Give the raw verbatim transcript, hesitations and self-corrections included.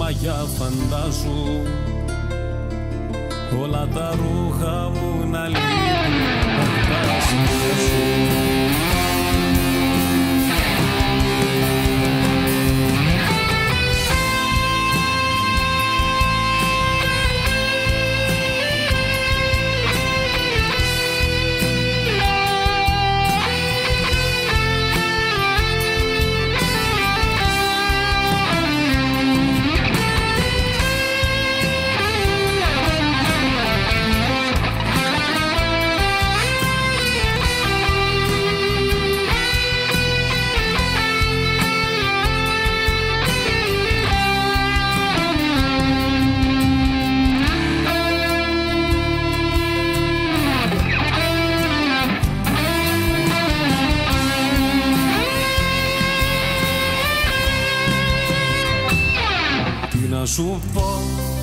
μαγιά φαντάζου όλα τα ρούχα μου να λύνουν αυτά σου. Σου πω